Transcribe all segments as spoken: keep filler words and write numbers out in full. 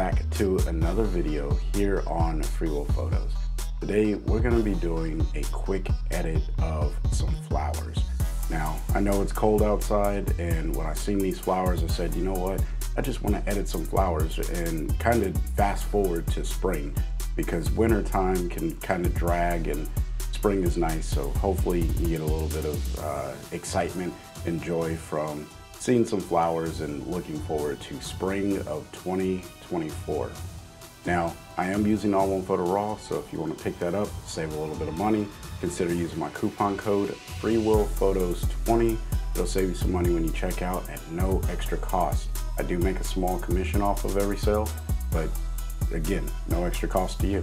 back to another video here on FreeWill Photos. Today we're going to be doing a quick edit of some flowers. Now I know it's cold outside, and when I seen these flowers I said, you know what, I just want to edit some flowers and kind of fast forward to spring, because winter time can kind of drag and spring is nice, so hopefully you get a little bit of uh, excitement and joy from seeing some flowers and looking forward to spring of twenty twenty-four. Now, I am using O N one Photo Raw, so if you want to pick that up, save a little bit of money, consider using my coupon code FREEWILL Photos twenty. It'll save you some money when you check out at no extra cost. I do make a small commission off of every sale, but again, no extra cost to you.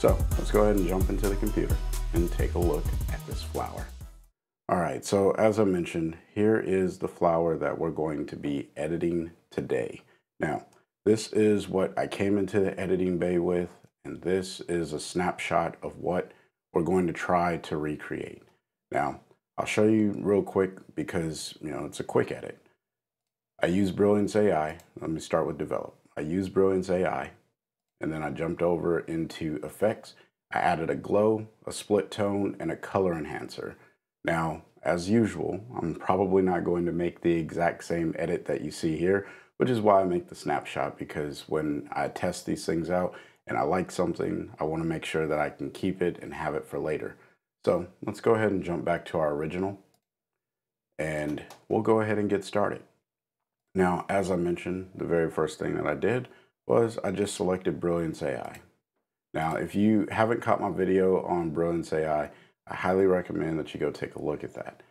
So let's go ahead and jump into the computer and take a look at this flower. All right, so as I mentioned, here is the flower that we're going to be editing today. Now, this is what I came into the editing bay with, and this is a snapshot of what we're going to try to recreate. Now, I'll show you real quick because, you know, it's a quick edit. I use Brilliance A I. Let me start with develop. I use Brilliance A I. And then I jumped over into effects. I added a glow, a split tone, and a color enhancer. Now, as usual, I'm probably not going to make the exact same edit that you see here, which is why I make the snapshot, because when I test these things out and I like something, I want to make sure that I can keep it and have it for later. So let's go ahead and jump back to our original, and we'll go ahead and get started. Now, as I mentioned, the very first thing that I did was I just selected Brilliance A I. Now, if you haven't caught my video on Brilliance A I, I highly recommend that you go take a look at that.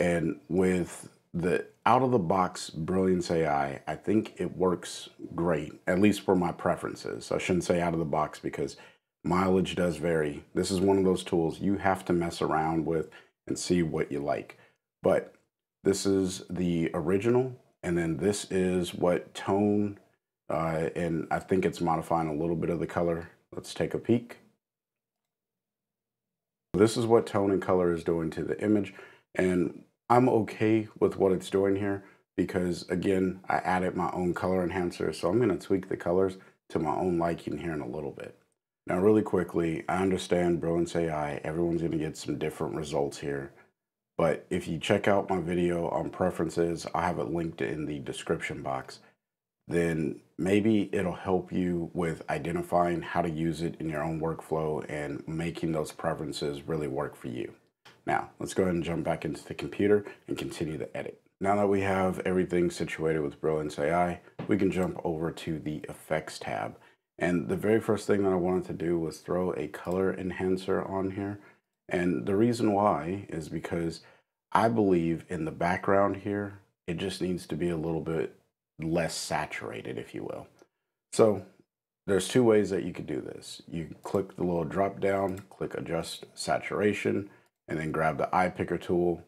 And with the out-of-the-box Brilliance A I, I think it works great, at least for my preferences. I shouldn't say out-of-the-box because mileage does vary. This is one of those tools you have to mess around with and see what you like. But this is the original, and then this is what tone... Uh, and I think it's modifying a little bit of the color. Let's take a peek. This is what tone and color is doing to the image, and I'm okay with what it's doing here because, again, I added my own color enhancer, so I'm going to tweak the colors to my own liking here in a little bit. Now, really quickly, I understand Brilliance A I, everyone's going to get some different results here, but if you check out my video on preferences, I have it linked in the description box. Then maybe it'll help you with identifying how to use it in your own workflow and making those preferences really work for you. Now, let's go ahead and jump back into the computer and continue the edit. Now that we have everything situated with Brilliance A I, we can jump over to the effects tab. And the very first thing that I wanted to do was throw a color enhancer on here. And the reason why is because I believe in the background here, it just needs to be a little bit less saturated, if you will. So there's two ways that you could do this. You click the little drop down, click adjust saturation, and then grab the eye picker tool,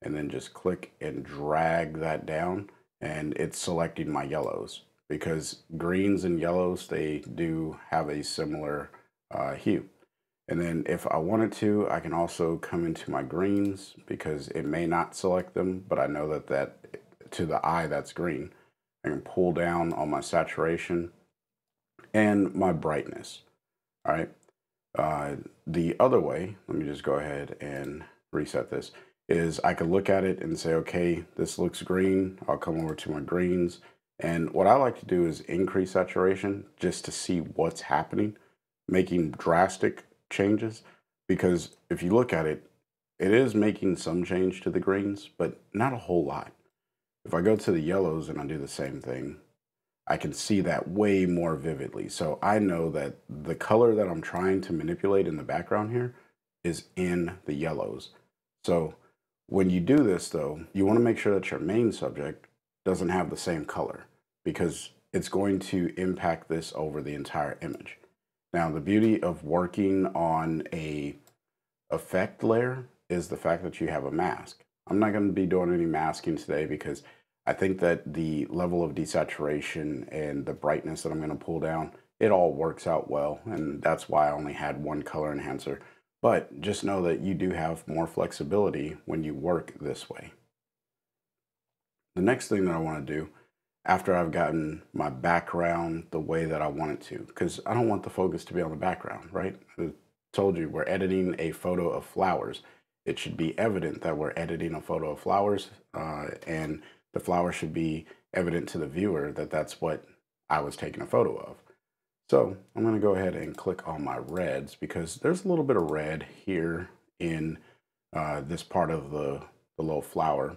and then just click and drag that down, and it's selecting my yellows because greens and yellows, they do have a similar uh, hue. And then if I wanted to, I can also come into my greens because it may not select them, but I know that that to the eye that's green. I can pull down on my saturation and my brightness. All right. Uh, the other way, let me just go ahead and reset this, is I could look at it and say, okay, this looks green. I'll come over to my greens. And what I like to do is increase saturation just to see what's happening, making drastic changes. Because if you look at it, it is making some change to the greens, but not a whole lot. If I go to the yellows and I do the same thing, I can see that way more vividly. So I know that the color that I'm trying to manipulate in the background here is in the yellows. So when you do this though, you want to make sure that your main subject doesn't have the same color because it's going to impact this over the entire image. Now, the beauty of working on a effect layer is the fact that you have a mask. I'm not going to be doing any masking today because I think that the level of desaturation and the brightness that I'm going to pull down, it all works out well, and that's why I only had one color enhancer. But just know that you do have more flexibility when you work this way. The next thing that I want to do after I've gotten my background the way that I want it to, because I don't want the focus to be on the background, right? I told you, we're editing a photo of flowers. It should be evident that we're editing a photo of flowers, uh, and the flower should be evident to the viewer that that's what I was taking a photo of. So I'm going to go ahead and click on my reds, because there's a little bit of red here in uh, this part of the, the little flower.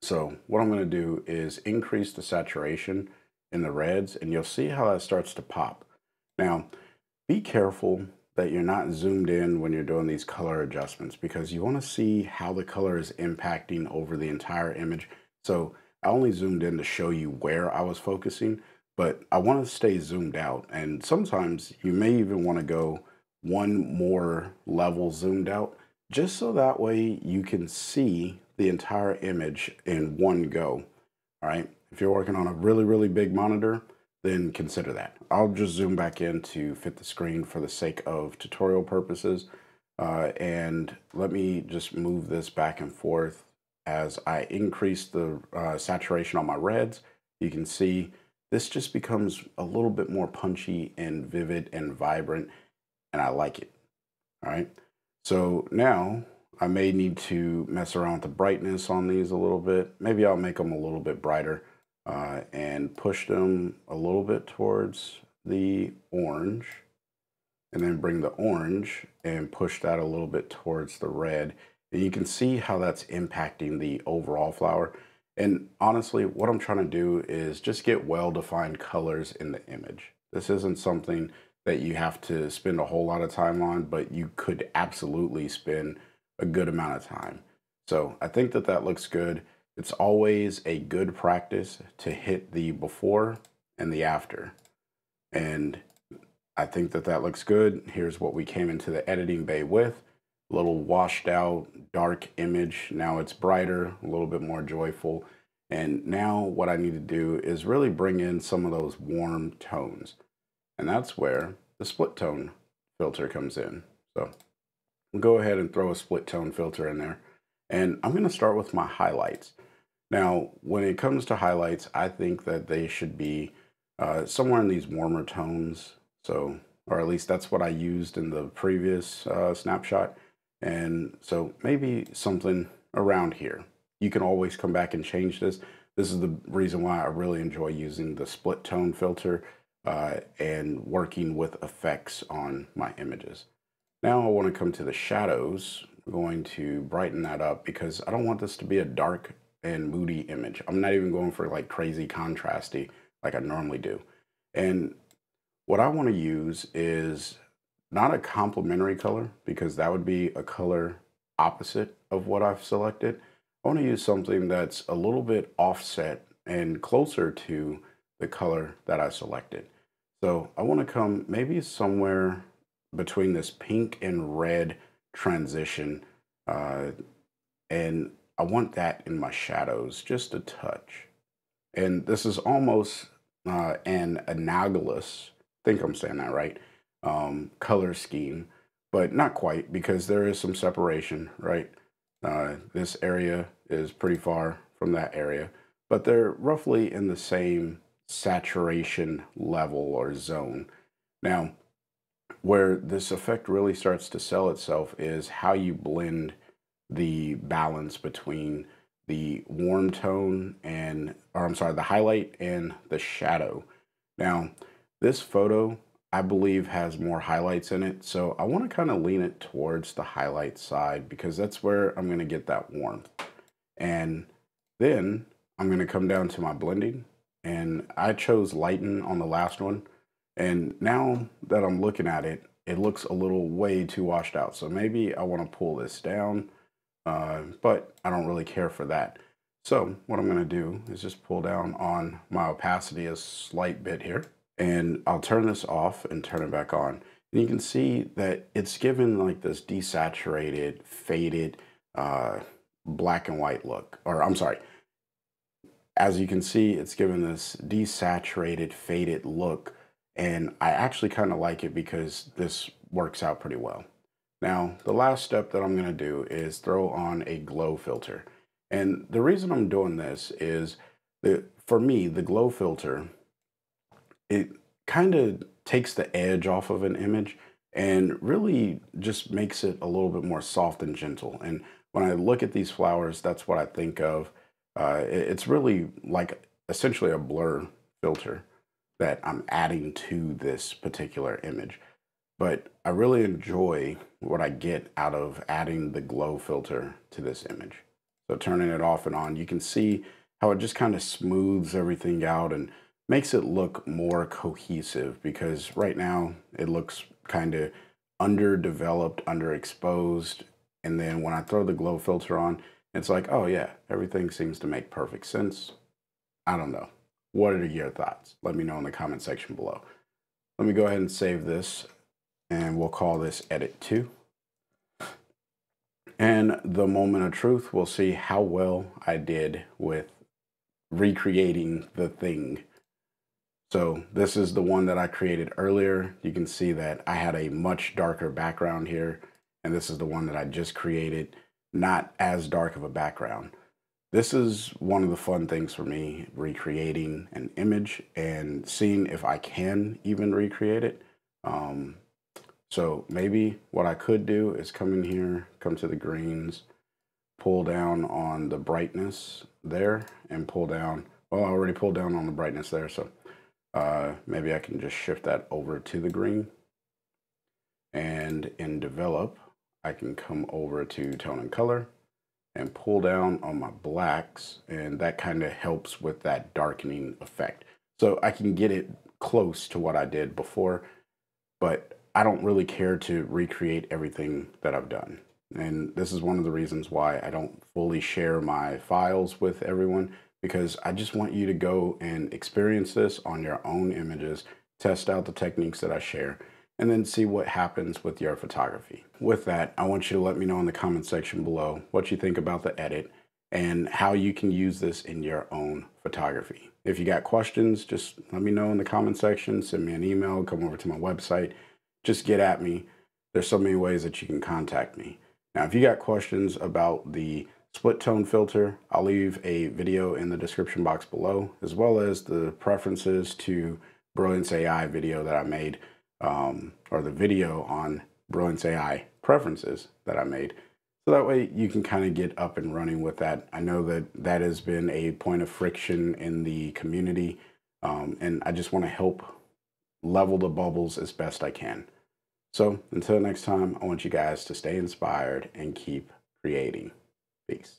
So what I'm going to do is increase the saturation in the reds, and you'll see how that starts to pop. Now, be careful that you're not zoomed in when you're doing these color adjustments, because you want to see how the color is impacting over the entire image. So I only zoomed in to show you where I was focusing, but I want to stay zoomed out. And sometimes you may even want to go one more level zoomed out, just so that way you can see the entire image in one go. All right, if you're working on a really, really big monitor, then consider that. I'll just zoom back in to fit the screen for the sake of tutorial purposes. Uh, and let me just move this back and forth as I increase the uh, saturation on my reds. You can see this just becomes a little bit more punchy and vivid and vibrant, and I like it. All right, so now I may need to mess around with the brightness on these a little bit. Maybe I'll make them a little bit brighter uh, and push them a little bit towards the orange, and then bring the orange and push that a little bit towards the red. And you can see how that's impacting the overall flower. And honestly, what I'm trying to do is just get well-defined colors in the image. This isn't something that you have to spend a whole lot of time on, but you could absolutely spend a good amount of time. So I think that that looks good. It's always a good practice to hit the before and the after. And I think that that looks good. Here's what we came into the editing bay with. A little washed out, dark image. Now it's brighter, a little bit more joyful. And now what I need to do is really bring in some of those warm tones. And that's where the split tone filter comes in. So we'll go ahead and throw a split tone filter in there. And I'm gonna start with my highlights. Now, when it comes to highlights, I think that they should be uh, somewhere in these warmer tones. So, or at least that's what I used in the previous uh, snapshot. And so maybe something around here. You can always come back and change this. This is the reason why I really enjoy using the split tone filter uh, and working with effects on my images. Now I want to come to the shadows. I'm going to brighten that up because I don't want this to be a dark and moody image. I'm not even going for like crazy contrasty like I normally do. And what I want to use is not a complementary color, because that would be a color opposite of what I've selected. I want to use something that's a little bit offset and closer to the color that I selected. So I want to come maybe somewhere between this pink and red transition, uh, and I want that in my shadows just a touch. And this is almost uh, an analogous, I think I'm saying that right, um, color scheme, but not quite, because there is some separation, right? Uh, this area is pretty far from that area, but they're roughly in the same saturation level or zone. Now, where this effect really starts to sell itself is how you blend the balance between the warm tone and, or I'm sorry, the highlight and the shadow. Now, this photo, I believe, has more highlights in it, so I want to kind of lean it towards the highlight side, because that's where I'm going to get that warmth. And then I'm going to come down to my blending, and I chose lighten on the last one. And now that I'm looking at it, it looks a little way too washed out. So maybe I want to pull this down, uh, but I don't really care for that. So what I'm going to do is just pull down on my opacity a slight bit here, and I'll turn this off and turn it back on. And you can see that it's given like this desaturated, faded, uh, black and white look, or I'm sorry. As you can see, it's given this desaturated, faded look. And I actually kind of like it because this works out pretty well. Now, the last step that I'm gonna do is throw on a glow filter. And the reason I'm doing this is the for me, the glow filter, it kind of takes the edge off of an image and really just makes it a little bit more soft and gentle. And when I look at these flowers, that's what I think of. Uh, it's really like essentially a blur filter that I'm adding to this particular image. But I really enjoy what I get out of adding the glow filter to this image. So turning it off and on, you can see how it just kind of smooths everything out and makes it look more cohesive, because right now it looks kind of underdeveloped, underexposed. And then when I throw the glow filter on, it's like, oh yeah, everything seems to make perfect sense. I don't know. What are your thoughts? Let me know in the comment section below. Let me go ahead and save this, and we'll call this edit two. And the moment of truth, we'll see how well I did with recreating the thing. So this is the one that I created earlier. You can see that I had a much darker background here, and this is the one that I just created, not as dark of a background. This is one of the fun things for me, recreating an image and seeing if I can even recreate it. Um, so maybe what I could do is come in here, come to the greens, pull down on the brightness there, and pull down, well, I already pulled down on the brightness there, so uh, maybe I can just shift that over to the green. And in develop, I can come over to tone and color and pull down on my blacks, and that kind of helps with that darkening effect. So I can get it close to what I did before, but I don't really care to recreate everything that I've done. And this is one of the reasons why I don't fully share my files with everyone, because I just want you to go and experience this on your own images, test out the techniques that I share, and then see what happens with your photography. With that, I want you to let me know in the comment section below what you think about the edit and how you can use this in your own photography. If you got questions, just let me know in the comment section, send me an email, come over to my website, just get at me. There's so many ways that you can contact me. Now, if you got questions about the split tone filter, I'll leave a video in the description box below, as well as the preferences to Brilliance A I video that I made. Um, or the video on Brilliance A I preferences that I made. So that way you can kind of get up and running with that. I know that that has been a point of friction in the community, um, and I just want to help level the bubbles as best I can. So until next time, I want you guys to stay inspired and keep creating. Peace.